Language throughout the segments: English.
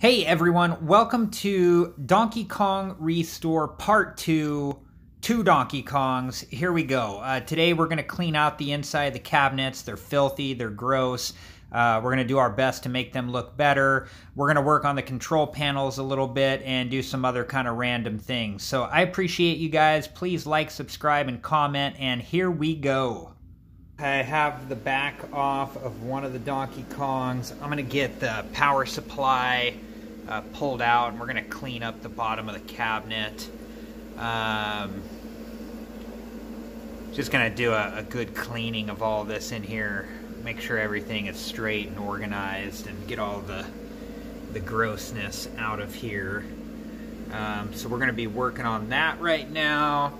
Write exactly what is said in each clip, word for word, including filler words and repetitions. Hey everyone, welcome to Donkey Kong Restore Part two, two Donkey Kongs. Here we go. Uh, today we're going to clean out the inside of the cabinets. They're filthy, they're gross. Uh, we're going to do our best to make them look better. We're going to work on the control panels a little bit and do some other kind of random things. So I appreciate you guys. Please like, subscribe, and comment, and here we go. I have the back off of one of the Donkey Kongs. I'm going to get the power supply Uh, pulled out, and we're gonna clean up the bottom of the cabinet. Um, just gonna do a, a good cleaning of all this in here, make sure everything is straight and organized, and get all the the grossness out of here. Um, so we're gonna be working on that right now,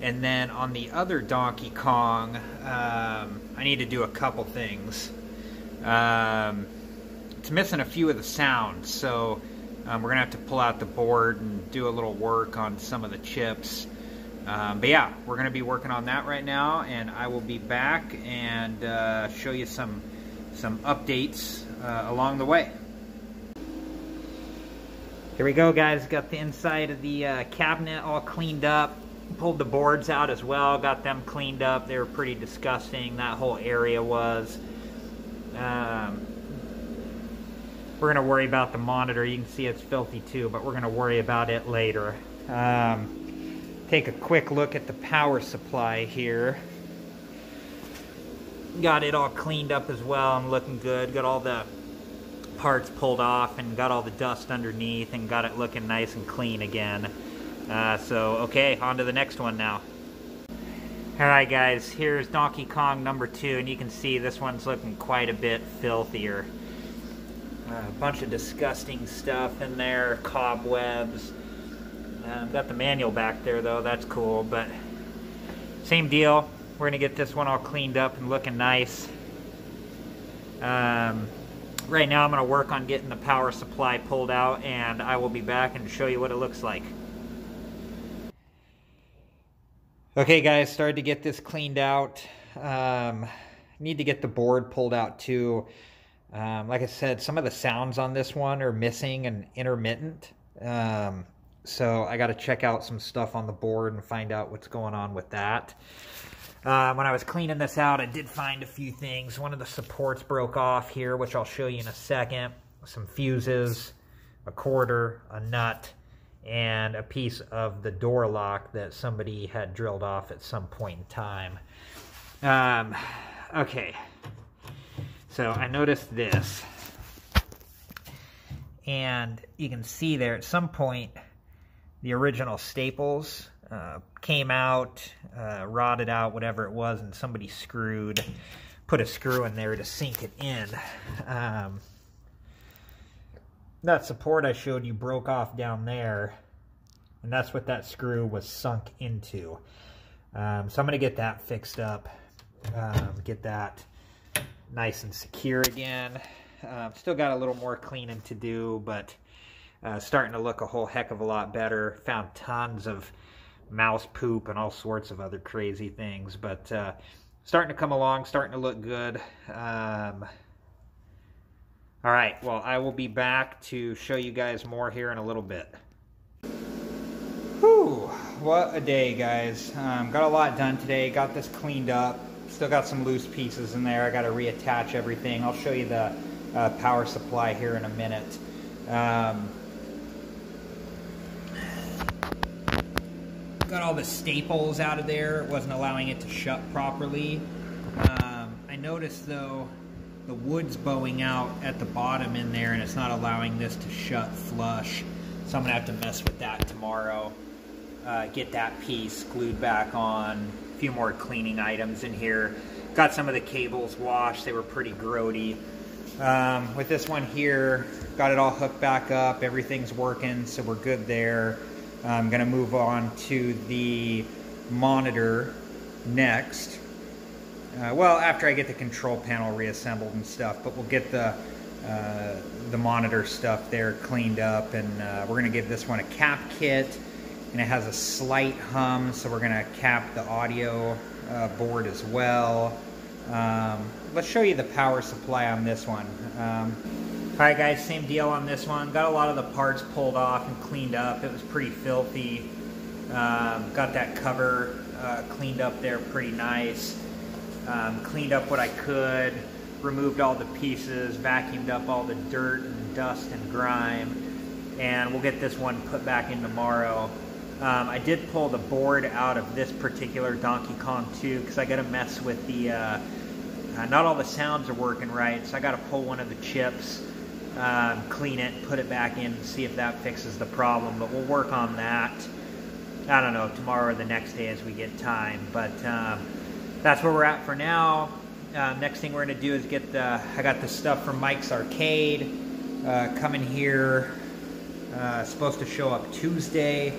and then on the other Donkey Kong, um, I need to do a couple things. Um, it's missing a few of the sounds, so Um, we're going to have to pull out the board and do a little work on some of the chips. Um, but yeah, we're going to be working on that right now, and I will be back and uh, show you some, some updates uh, along the way. Here we go, guys. Got the inside of the uh, cabinet all cleaned up. Pulled the boards out as well. Got them cleaned up. They were pretty disgusting. That whole area was. Um, We're going to worry about the monitor. You can see it's filthy too, but we're going to worry about it later. Um, take a quick look at the power supply here. Got it all cleaned up as well and looking good. Got all the parts pulled off and got all the dust underneath and got it looking nice and clean again. Uh, so, okay, on to the next one now. Alright guys, here's Donkey Kong number two, and you can see this one's looking quite a bit filthier. Uh, a bunch of disgusting stuff in there, cobwebs. Um, got the manual back there though, that's cool, but same deal. We're gonna get this one all cleaned up and looking nice. Um, right now I'm gonna work on getting the power supply pulled out, and I will be back and show you what it looks like. Okay guys, started to get this cleaned out. Um, need to get the board pulled out too. Um, like I said, some of the sounds on this one are missing and intermittent. Um, so I got to check out some stuff on the board and find out what's going on with that. Uh, when I was cleaning this out, I did find a few things. One of the supports broke off here, which I'll show you in a second. Some fuses, a quarter, a nut, and a piece of the door lock that somebody had drilled off at some point in time. Um, okay. So I noticed this, and you can see there at some point the original staples uh, came out, uh, rotted out, whatever it was, and somebody screwed, put a screw in there to sink it in. Um, that support I showed you broke off down there, and that's what that screw was sunk into. Um, so I'm going to get that fixed up, um, get that nice and secure again. Uh, still got a little more cleaning to do, but uh, starting to look a whole heck of a lot better. Found tons of mouse poop and all sorts of other crazy things, but uh, starting to come along, starting to look good. Um, all right, well, I will be back to show you guys more here in a little bit. Whew, what a day, guys. Um, got a lot done today, got this cleaned up. Still got some loose pieces in there. I got to reattach everything. I'll show you the uh, power supply here in a minute. Um, got all the staples out of there. It wasn't allowing it to shut properly. Um, I noticed, though, the wood's bowing out at the bottom in there, and it's not allowing this to shut flush. So I'm going to have to mess with that tomorrow. Uh, get that piece glued back on. A few more cleaning items in here. Got some of the cables washed. They were pretty grody. Um, with this one here, got it all hooked back up. Everything's working, so we're good there. I'm going to move on to the monitor next. Uh, well, after I get the control panel reassembled and stuff, but we'll get the, uh, the monitor stuff there cleaned up, and uh, we're going to give this one a cap kit. And it has a slight hum, so we're going to cap the audio uh, board as well. Um, let's show you the power supply on this one. Um, Alright guys, same deal on this one. Got a lot of the parts pulled off and cleaned up. It was pretty filthy. Um, got that cover uh, cleaned up there pretty nice. Um, cleaned up what I could. Removed all the pieces. Vacuumed up all the dirt and dust and grime. And we'll get this one put back in tomorrow. Um, I did pull the board out of this particular Donkey Kong two because I got to mess with the... Uh, uh, not all the sounds are working right, so I got to pull one of the chips. Um, clean it, put it back in, and see if that fixes the problem. But we'll work on that, I don't know, tomorrow or the next day as we get time. But um, that's where we're at for now. Uh, next thing we're going to do is get the, I got the stuff from Mike's Arcade uh, coming here. Uh, supposed to show up Tuesday.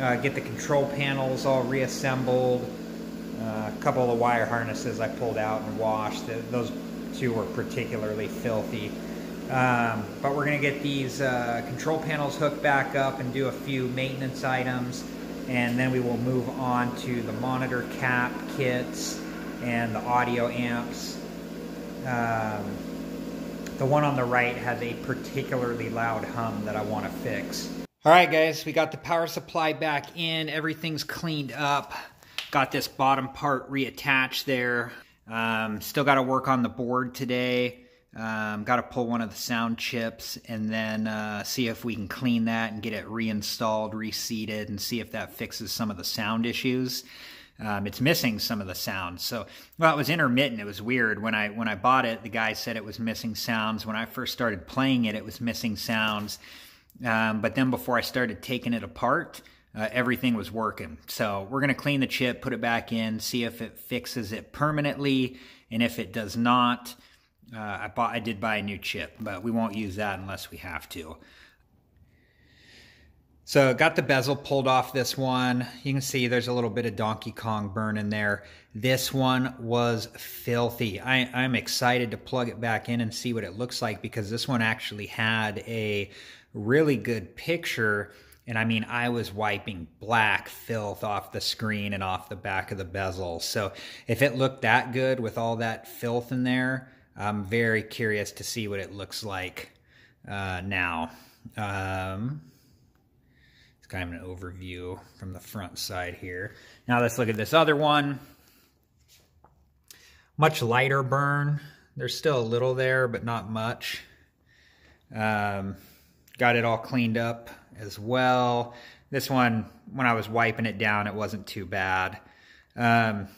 Uh, get the control panels all reassembled. Uh, a couple of the wire harnesses I pulled out and washed. The, those two were particularly filthy. Um, but we're going to get these uh, control panels hooked back up and do a few maintenance items, and then we will move on to the monitor cap kits and the audio amps. Um, the one on the right has a particularly loud hum that I want to fix. Alright guys, we got the power supply back in, everything's cleaned up, got this bottom part reattached there. Um, still got to work on the board today. Um, got to pull one of the sound chips and then uh, see if we can clean that and get it reinstalled, reseated, and see if that fixes some of the sound issues. Um, it's missing some of the sounds. So, well, it was intermittent. It was weird. When I when I bought it, the guy said it was missing sounds. When I first started playing it, it was missing sounds. Um, but then before I started taking it apart, uh, everything was working. So we're going to clean the chip, put it back in, see if it fixes it permanently, and if it does not... Uh, I bought, I did buy a new chip, but we won't use that unless we have to. So got the bezel pulled off this one. You can see there's a little bit of Donkey Kong burn in there. This one was filthy. I, I'm excited to plug it back in and see what it looks like, because this one actually had a really good picture. And I mean, I was wiping black filth off the screen and off the back of the bezel. So if it looked that good with all that filth in there, I'm very curious to see what it looks like uh, now. Um, it's kind of an overview from the front side here. Now let's look at this other one. Much lighter burn. There's still a little there, but not much. Um, got it all cleaned up as well. This one, when I was wiping it down, it wasn't too bad. Um,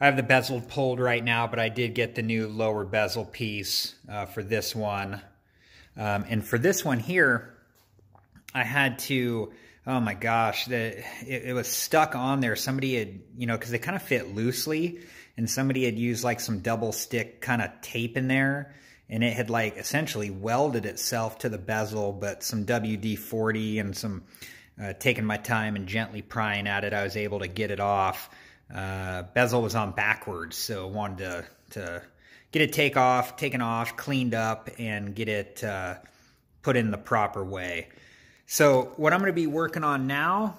I have the bezel pulled right now, but I did get the new lower bezel piece uh, for this one. Um, and for this one here, I had to, oh my gosh, the, it, it was stuck on there. Somebody had, you know, because they kind of fit loosely, and somebody had used like some double stick kind of tape in there, and it had like essentially welded itself to the bezel, but some W D forty and some, uh, taking my time and gently prying at it, I was able to get it off. Uh, bezel was on backwards, so wanted to, to get it take off, taken off, cleaned up, and get it uh, put in the proper way. So what I'm going to be working on now,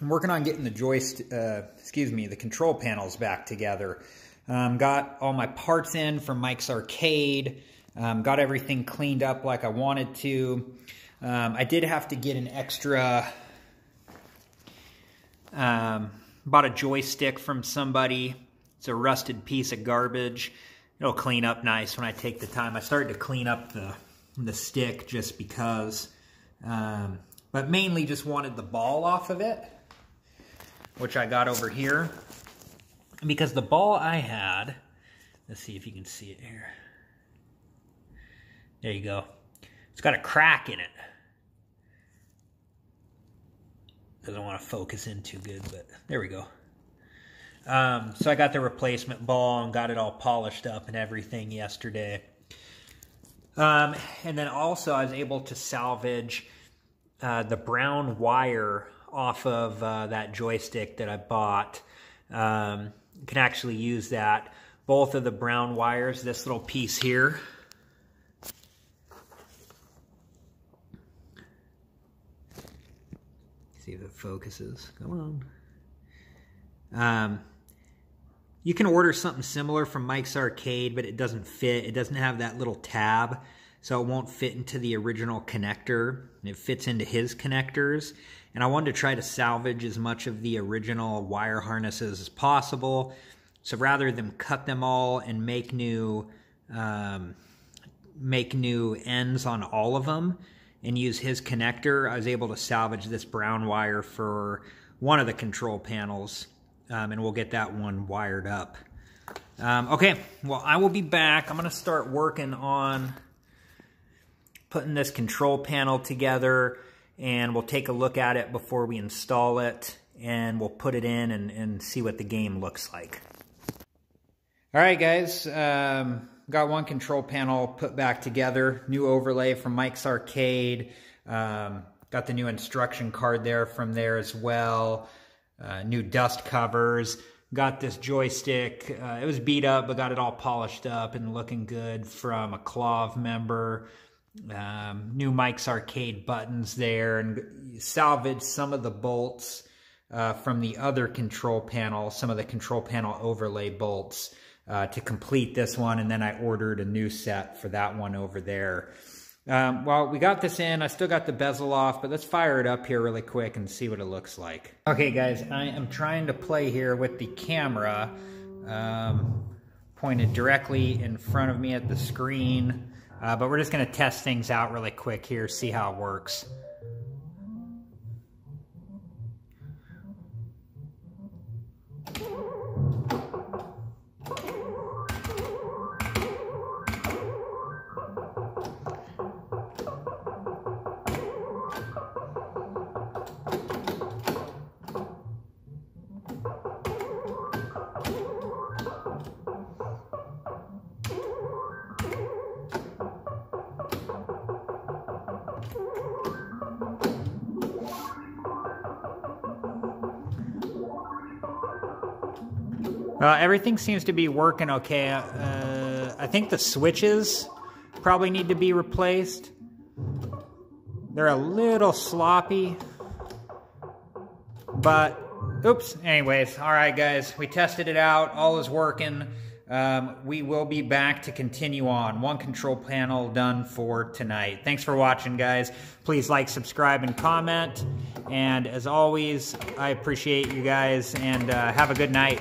I'm working on getting the joist, uh, excuse me, the control panels back together. Um, got all my parts in from Mike's Arcade, um, got everything cleaned up like I wanted to. Um, I did have to get an extra... Um, Bought a joystick from somebody. It's a rusted piece of garbage. It'll clean up nice when I take the time. I started to clean up the, the stick just because. Um, but mainly just wanted the ball off of it, which I got over here. Because the ball I had, let's see if you can see it here. There you go. It's got a crack in it. I don't want to focus in too good, but there we go. Um, so I got the replacement ball and got it all polished up and everything yesterday. Um, and then also I was able to salvage uh, the brown wire off of uh, that joystick that I bought. Um, you can actually use that. Both of the brown wires, this little piece here. See if it focuses. Come on. Um, You can order something similar from Mike's Arcade, but it doesn't fit. It doesn't have that little tab, so it won't fit into the original connector. It fits into his connectors. And I wanted to try to salvage as much of the original wire harnesses as possible. So rather than cut them all and make new, um, make new ends on all of them and use his connector, I was able to salvage this brown wire for one of the control panels. Um, and we'll get that one wired up. Um, okay, well, I will be back. I'm going to start working on putting this control panel together, and we'll take a look at it before we install it, and we'll put it in and, and see what the game looks like. All right, guys, um, got one control panel put back together, new overlay from Mike's Arcade, um, got the new instruction card there from there as well. Uh, new dust covers, got this joystick, uh, it was beat up but got it all polished up and looking good from a Klov member, um, new Mike's Arcade buttons there, and salvaged some of the bolts uh, from the other control panel, some of the control panel overlay bolts uh, to complete this one, and then I ordered a new set for that one over there. Um, well, we got this in. I still got the bezel off, but let's fire it up here really quick and see what it looks like. Okay, guys, I am trying to play here with the camera um, pointed directly in front of me at the screen, uh, but we're just going to test things out really quick here, see how it works. Uh, everything seems to be working okay. Uh, I think the switches probably need to be replaced. They're a little sloppy. But, oops, anyways. All right, guys, we tested it out. All is working. Um, we will be back to continue on. One control panel done for tonight. Thanks for watching, guys. Please like, subscribe, and comment. And as always, I appreciate you guys, and uh, have a good night.